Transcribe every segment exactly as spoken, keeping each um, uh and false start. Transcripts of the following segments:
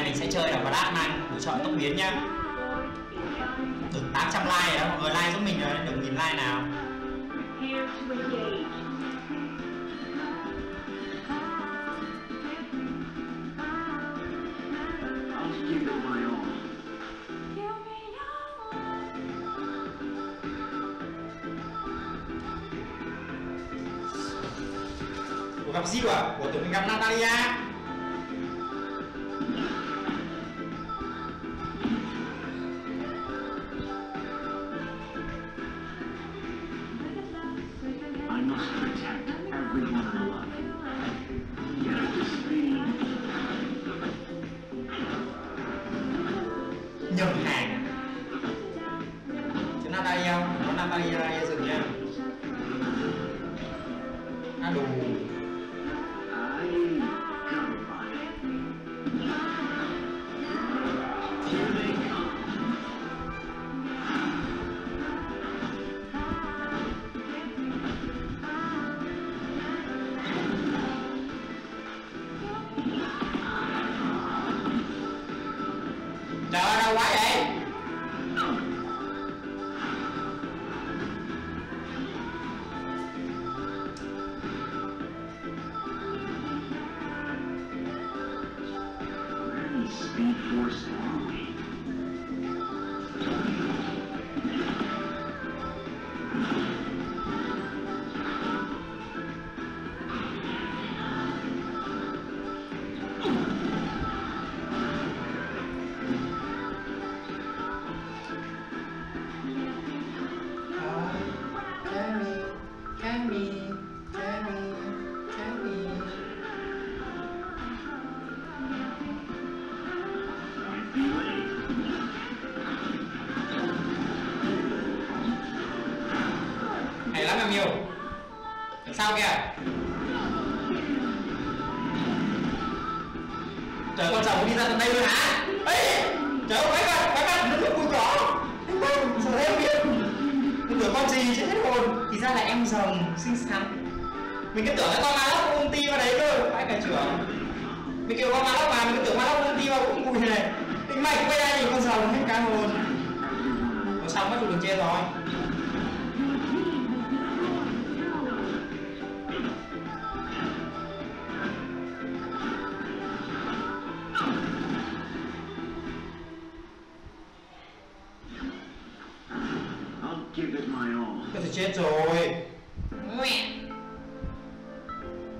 này mình sẽ chơi là Grab Nine, lựa chọn tốc biến nhá. Được tám trăm like rồi đó, mọi người like giúp mình rồi, được nghìn like nào. Ủa, gặp gì à? Của tụi mình gặp Natalia. Sao kìa, trời, con cháu đi ra tận đây luôn hả? Ê, trời ơi, các bạn nó được vui có không, sợ hết miệng mình tưởng con gì chứ hết hồn, thì ra là em rồng xinh xắn. Mình cứ tưởng là con ma lóc công ty vào đấy cơ, phải cả trưởng mình kêu con ma lóc mà mình cứ tưởng ma lóc công ty vào cũng cùi này tính mày quay ra nhìn con rồng hết cả hồn. Còn xong mất tụi đường trên rồi. Tôi sẽ chết rồi.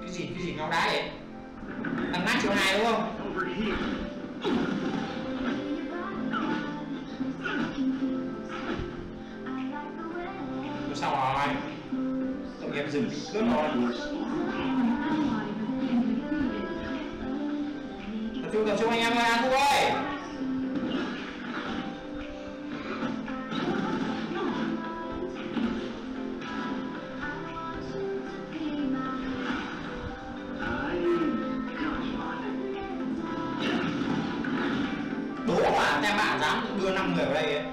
Cái gì, cái gì ngáo đá vậy? Đang nát chiều hai đúng không? Tôi sao rồi? Tôi em dừng bị cướp rồi. Tập trung, tập trung anh em ơi, anh Phúc ơi. Người vào đây ấy.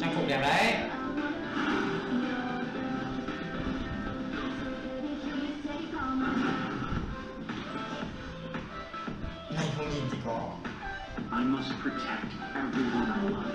Trang phục đẹp đấy. Này không nhìn thì có. I must protect everyone I love.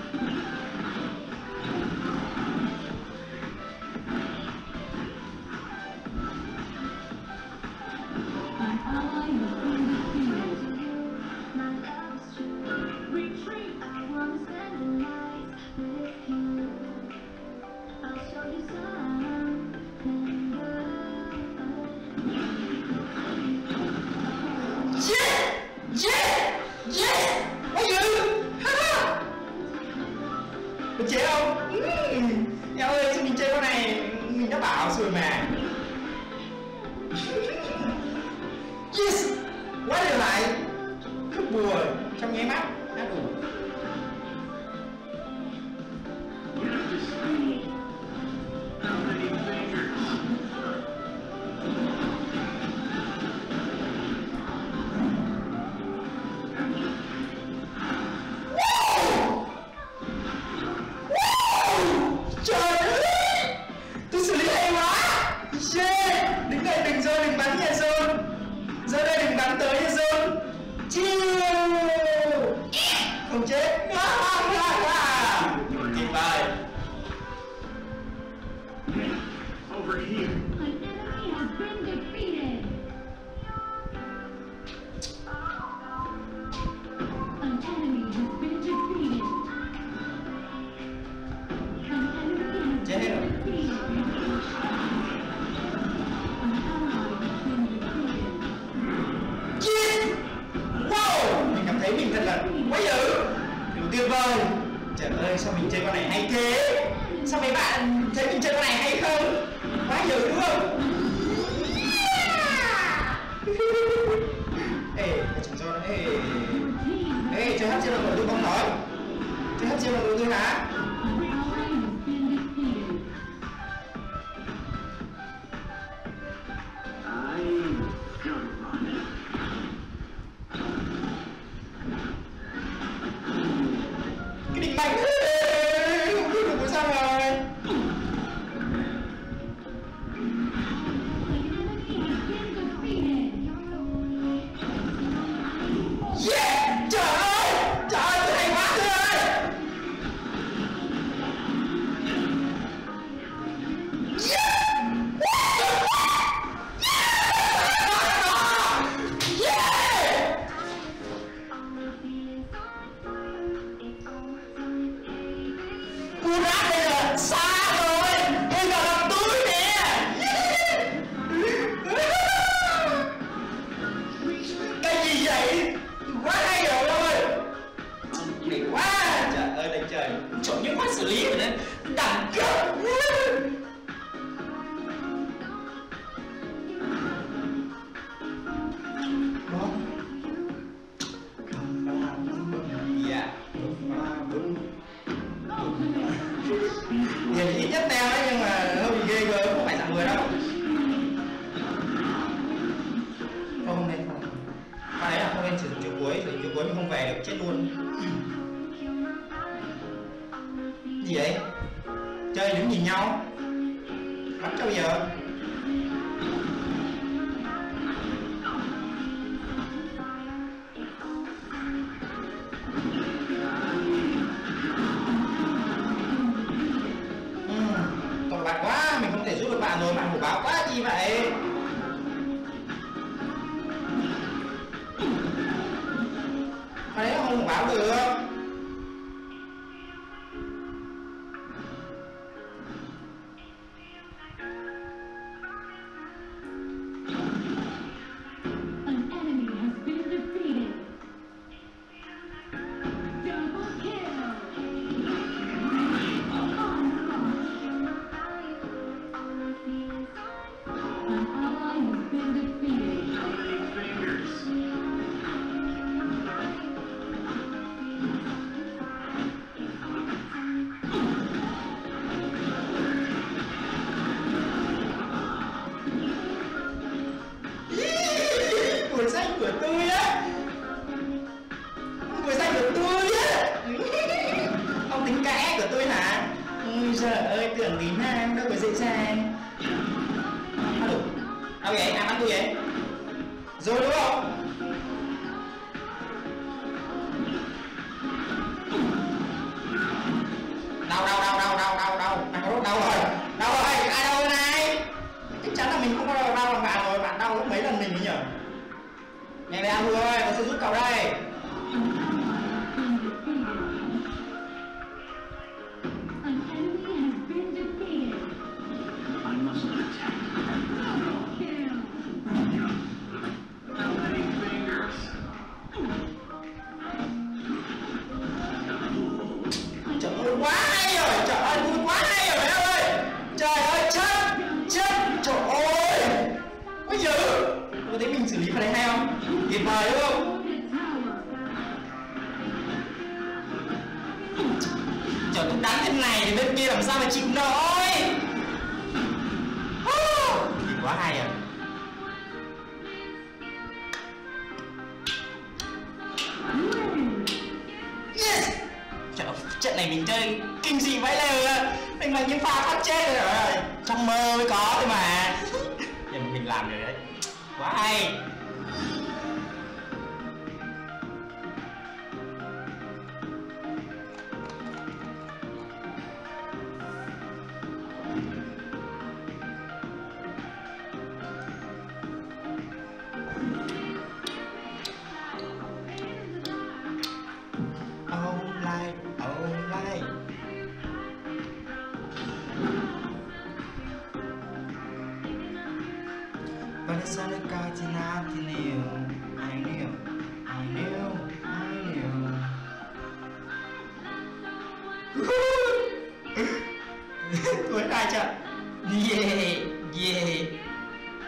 Không chết. Kịp bài. Chết hết rồi. Thấy mình thật là quá dữ, điều tuyệt vời. Trời ơi, sao mình chơi con này hay thế? Sao mấy bạn thấy mình chơi con này hay không? Quá dữ đúng không? Ê, chẳng cho nó. Ê, ê, chơi hát chưa là người tôi không nói. Chơi hát chưa là người tôi hả? Friday night I knew, I knew, I knew, I knew. Tuấn ra chưa? Yeah, yeah.